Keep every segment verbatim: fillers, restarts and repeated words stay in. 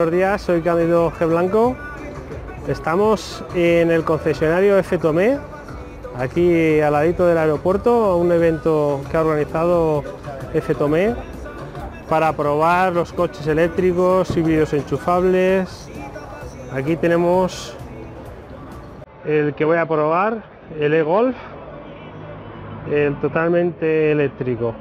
Buenos días, soy Cándido G. Blanco. Estamos en el concesionario F. Tomé, aquí al ladito del aeropuerto, un evento que ha organizado F. Tomé para probar los coches eléctricos, híbridos enchufables. Aquí tenemos el que voy a probar, el E-Golf, el totalmente eléctrico.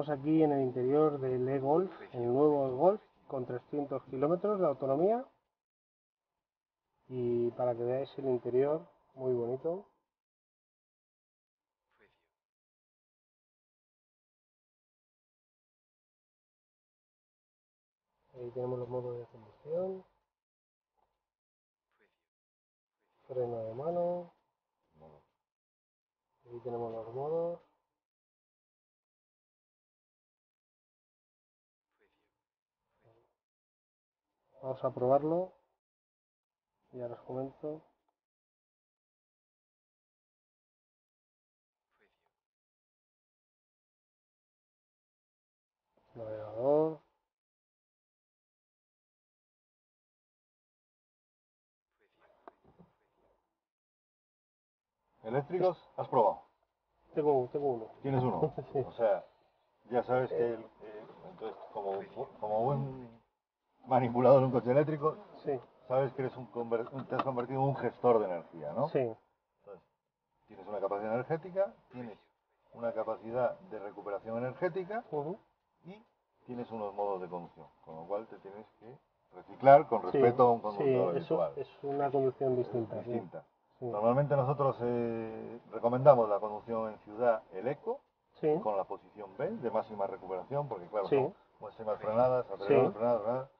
Estamos aquí en el interior del E-Golf, el nuevo E-Golf, con trescientos kilómetros de autonomía. Y para que veáis el interior, muy bonito. Ahí tenemos los modos de combustión. Freno de mano. Aquí tenemos los modos. Vamos a probarlo y ahora os comento. Navegador. ¿Eléctricos has probado? Tengo, tengo uno. ¿Tienes uno? Sí. O sea, ya sabes que el, eh, entonces, como, como buen manipulador de un coche eléctrico, sí, sabes que eres un te has convertido en un gestor de energía, ¿no? Sí. Entonces, tienes una capacidad energética, tienes una capacidad de recuperación energética, uh-huh, y tienes unos modos de conducción, con lo cual te tienes que reciclar con respeto, sí, a un conductor sí, habitual. Es una conducción distinta. Es distinta. Sí. Normalmente nosotros eh, recomendamos la conducción en ciudad, el eco, sí, con la posición B de máxima recuperación, porque claro, sí, son máximas frenadas, acelerador, sí, frenadas, frenadas.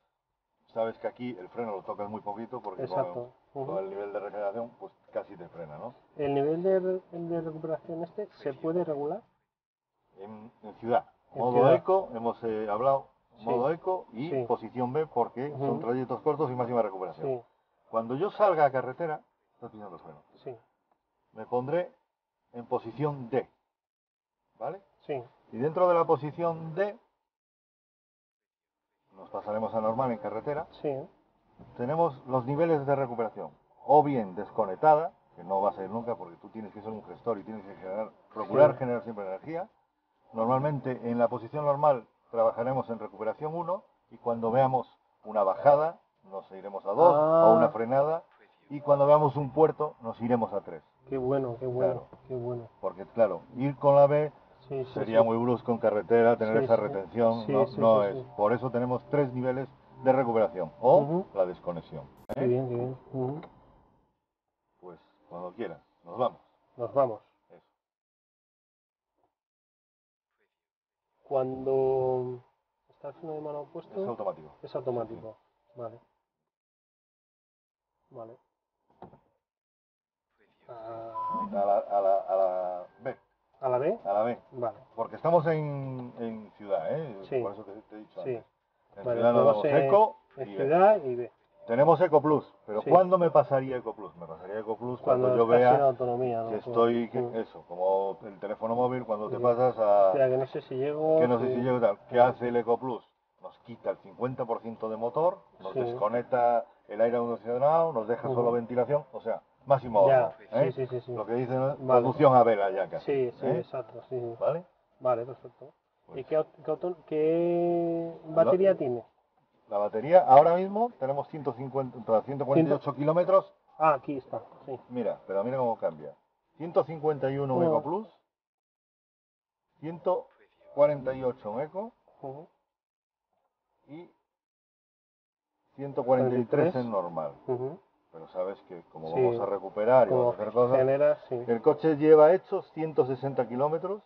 Sabes que aquí el freno lo tocas muy poquito porque con, uh-huh, con el nivel de regeneración pues casi te frena, ¿no? ¿El nivel de, re de recuperación este sí, se puede regular? En, en ciudad. En modo ciudad. Eco, hemos eh, hablado, sí, modo eco y sí, posición B porque uh-huh, son trayectos cortos y máxima recuperación. Sí. Cuando yo salga a carretera, estás pisando el freno. Sí. Me pondré en posición D, ¿vale? Sí. Y dentro de la posición D, nos pasaremos a normal en carretera, sí, tenemos los niveles de recuperación, o bien desconectada, que no va a ser nunca porque tú tienes que ser un gestor y tienes que generar, procurar sí, generar siempre energía. Normalmente en la posición normal trabajaremos en recuperación uno y cuando veamos una bajada nos iremos a dos, ah, o una frenada, y cuando veamos un puerto nos iremos a tres. Qué bueno, qué bueno, claro, qué bueno. Porque claro, ir con la B... Sí, sí, sería sí, muy brusco en carretera tener sí, esa retención, sí, no, sí, no sí, es. Sí. Por eso tenemos tres niveles de recuperación o uh-huh, la desconexión. ¿Eh? Qué bien, qué bien. Uh-huh. Pues cuando quieras, nos vamos. Nos vamos. Eso. Cuando está el freno de mano puesto... Es automático. Es automático, sí, vale. Vale. A la, a la, a la B. ¿A la B? A la B. Vale. Porque estamos en, en ciudad, ¿eh? Sí. Por eso te, te he dicho antes. Sí. En vale, ciudad nos damos eco en y ciudad B. Y B. Tenemos eco plus, pero sí, ¿cuándo me pasaría eco plus? Me pasaría eco plus cuando, cuando yo vea autonomía, ¿no? Que estoy, que, sí, eso, como el teléfono móvil, cuando sí, te pasas a... O sea, que no sé si llego... Que no sé si llego tal. ¿Qué hace el eco plus? Nos quita el cincuenta por ciento de motor, nos sí, desconecta el aire acondicionado, nos deja uh-huh, solo ventilación, o sea... Máximo ahorro, ¿eh? Sí, sí, sí. Lo que dicen es vale, conducción a vela ya casi. Sí, sí, ¿eh? Exacto, sí. ¿Vale? Vale, perfecto. Pues ¿y qué, qué, qué batería la, tiene? La batería, ahora mismo tenemos ciento cincuenta, ciento cuarenta y ocho kilómetros. Ah, aquí está, sí. Mira, pero mira cómo cambia. ciento cincuenta y uno uh-huh, Eco Plus, ciento cuarenta y ocho Eco, uh-huh, y ciento cuarenta y tres en normal. Uh-huh. Pero sabes que como sí, vamos a recuperar y vamos a hacer cosas, genera, sí, el coche lleva hechos ciento sesenta kilómetros,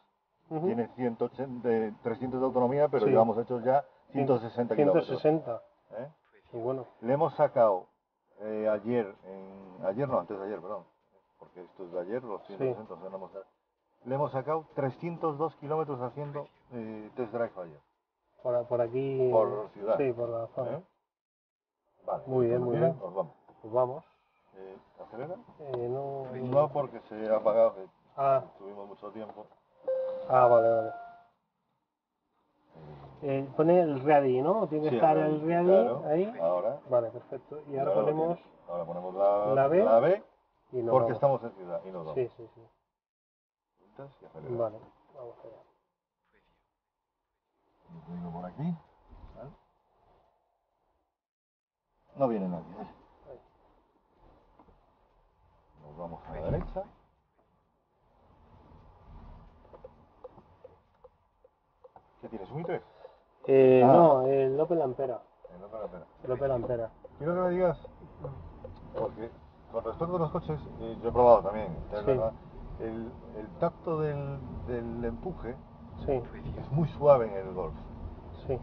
uh-huh, tiene ciento ochenta, trescientos de autonomía, pero sí, llevamos hechos ya ciento sesenta kilómetros. ciento sesenta. ¿Eh? Y bueno. Le hemos sacado eh, ayer, en, ayer no, antes de ayer, perdón, porque esto es de ayer, los ciento sesenta, sí, no, le hemos sacado trescientos dos kilómetros haciendo eh, test drive ayer. Por, por aquí. Por ciudad. Sí, por la zona. ¿Eh? Vale, muy bien, muy bien, bien. Nos vamos. Pues vamos. Eh, ¿Acelera? Eh, no, no, porque se ha apagado, que ah, tuvimos mucho tiempo. Ah, vale, vale. Eh. eh, pone el ready, ¿no? Tiene que sí, estar el ready, claro, ahí. Ahora. Vale, perfecto. Y ahora, ahora ponemos, ahora ponemos la, la B, la B y porque vamos. Estamos en ciudad y nos vamos. Sí, sí, sí. Y vale, vamos allá. Lo digo por aquí. ¿Vale? No viene nadie. ¿Vale? Nos vamos a la derecha. ¿Qué tienes? ¿Un I tres? Eh, ah. No, el López Lampera. El López Lampera. López Lampera. Quiero que me digas, porque con respecto a los coches, eh, yo he probado también, es sí. verdad, el, el tacto del, del empuje sí. es muy suave en el Golf. Sí.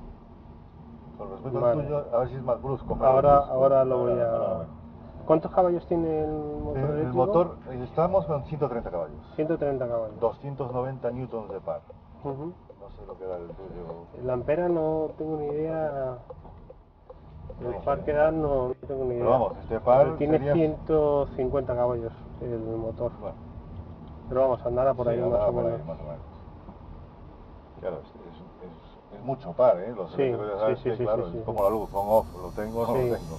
Con respecto vale. al tuyo, a ver si es más brusco. Más ahora, brusco. ahora lo voy a... Ahora, bueno. ¿Cuántos caballos tiene el motor el, eléctrico? El motor, estamos con ciento treinta caballos. ciento treinta caballos. doscientos noventa newtons de par. Uh-huh. No sé lo que da el tuyo. El Ampera no tengo ni idea. El no, par que da no tengo ni idea. Pero vamos, este par pero tiene sería... ciento cincuenta caballos el motor. Bueno. Pero vamos, andará por sí, ahí andará más, por o ahí, más o menos. Claro, es, es, es mucho par, ¿eh? Los sí, sí, sí, que, sí, claro, sí, es sí, como sí. la luz, on off, lo tengo o no sí. lo tengo.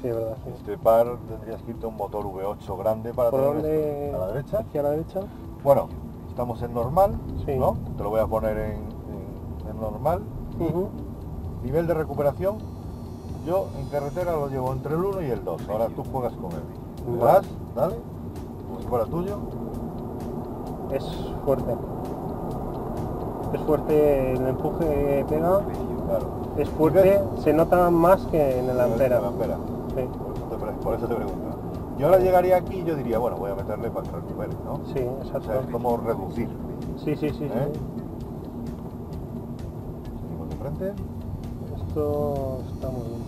Sí, verdad. Sí. Este par tendría escrito un motor V ocho grande para ¿Por tener dónde... esto. ¿A la derecha? Aquí a la derecha. Bueno. Estamos en normal, sí. ¿no? Te lo voy a poner en, en, en normal. Uh-huh. Nivel de recuperación, yo en carretera lo llevo entre el uno y el dos. Ahora tú juegas con él. Uh-huh. Vas, dale, como si fuera tuyo. Es fuerte. Es fuerte el empuje que pega. Claro. Es fuerte, se nota más que en el Ampera. En el Ampera. Sí. Por eso te pregunto. Yo ahora llegaría aquí y yo diría, bueno, voy a meterle para que recupere, ¿no? Sí, exacto. O sea, es como reducir. Sí, sí, sí. ¿Eh? sí. Seguimos de frente. Esto está muy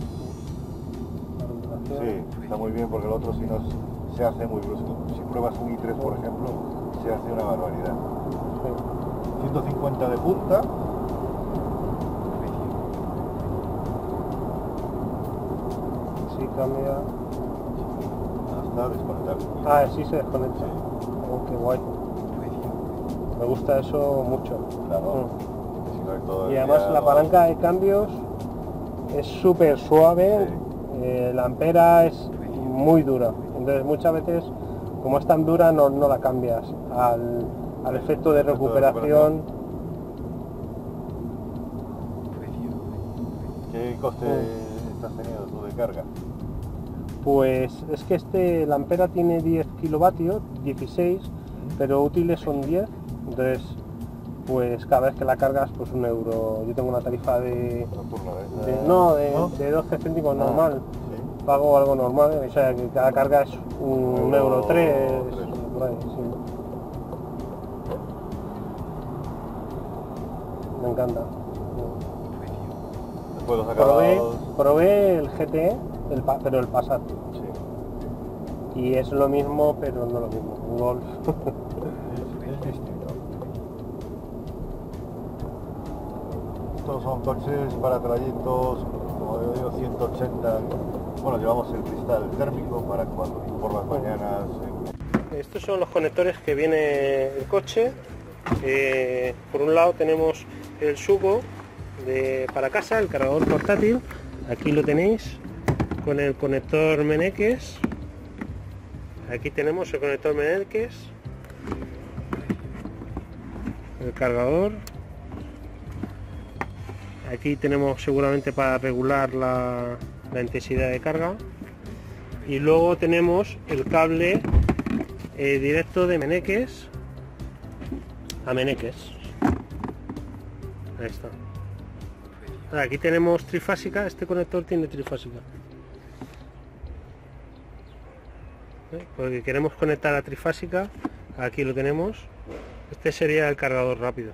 bien. Sí, está muy bien porque el otro sí nos, se hace muy brusco. Si pruebas un I tres, por ejemplo, se hace una barbaridad. Sí. ciento cincuenta de punta. Sí, cambia. Desconectar. Ah, sí se desconecta. Sí. Oh, qué guay. Me gusta eso mucho. Claro. Mm. Y además la palanca de cambios es súper suave. Sí. Eh, la Ampera es muy dura. Entonces muchas veces, como es tan dura, no, no la cambias al, al sí. efecto de recuperación. ¿Qué coste mm. estás teniendo tú de carga? Pues es que este, la Ampera tiene diez kilovatios, dieciséis, pero útiles son diez, entonces pues cada vez que la cargas pues un euro. Yo tengo una tarifa de, de no, de, de doce céntimos normal, pago algo normal, o sea que cada carga es un euro tres, por ahí, sí. Me encanta. Probé, probé el G T E. El pa pero el Passat sí. y es lo mismo pero no lo mismo, un Golf es, es distinto. Estos son coches para trayectos, como yo digo, ciento ochenta. Bueno, llevamos el cristal térmico para cuando por las mañanas eh. Estos son los conectores que viene el coche. Eh, por un lado tenemos el suco de para casa, el cargador portátil, aquí lo tenéis con el conector Mennekes. Aquí tenemos el conector Mennekes, el cargador. Aquí tenemos seguramente para regular la, la intensidad de carga, y luego tenemos el cable eh, directo de Mennekes a Mennekes. Ahí está. Ahora, aquí tenemos trifásica, este conector tiene trifásica. Porque queremos conectar a trifásica, aquí lo tenemos. Este sería el cargador rápido.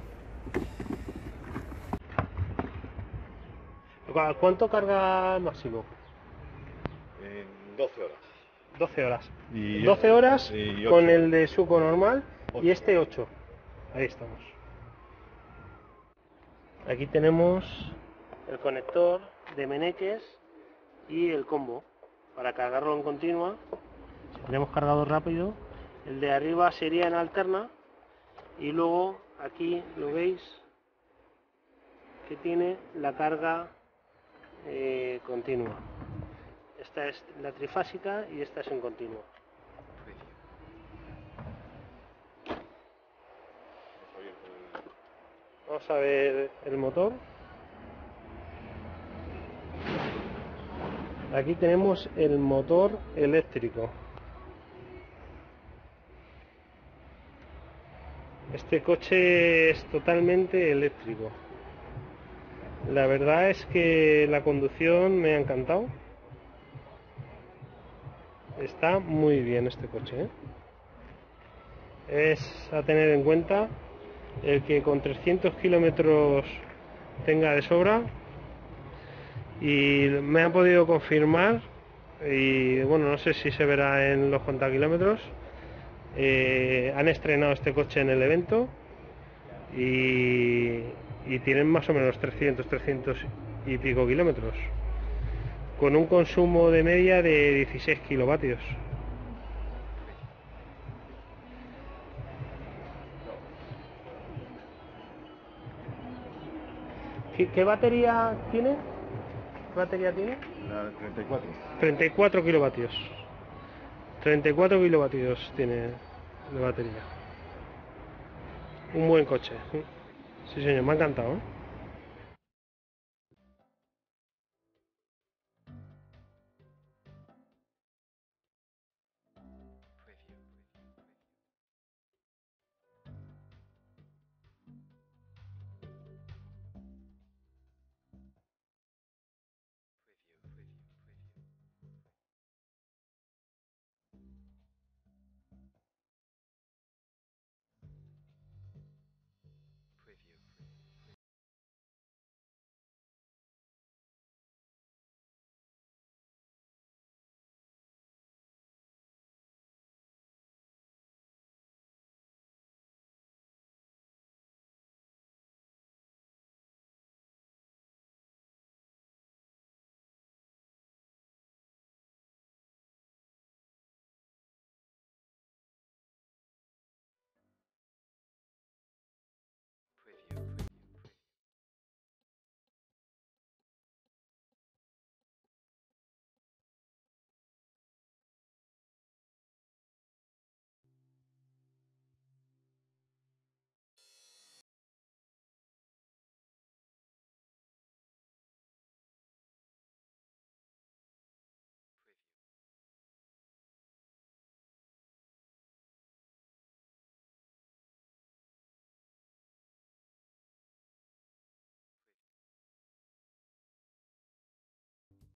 ¿Cuánto carga máximo? Eh, doce horas. doce horas. Y doce horas y con el de suco normal ocho. Y este ocho. Ahí estamos. Aquí tenemos el conector de Mennekes y el combo para cargarlo en continua. Tenemos cargado rápido, el de arriba sería en alterna, y luego aquí lo veis, que tiene la carga eh, continua. Esta es la trifásica y esta es en continuo. Vamos a ver el motor. Aquí tenemos el motor eléctrico. Este coche es totalmente eléctrico. La verdad es que la conducción me ha encantado. Está muy bien este coche, ¿eh? Es a tener en cuenta el que con trescientos kilómetros tenga de sobra. Y me ha podido confirmar, y bueno, no sé si se verá en los contakilómetros. Eh, han estrenado este coche en el evento y, y tienen más o menos trescientos, trescientos y pico kilómetros, con un consumo de media de dieciséis kilovatios. ¿Qué, qué batería tiene? ¿Qué batería tiene? La treinta y cuatro. treinta y cuatro kilovatios. treinta y cuatro kilovatios tiene de batería. Un buen coche. Sí, señor, me ha encantado, ¿eh?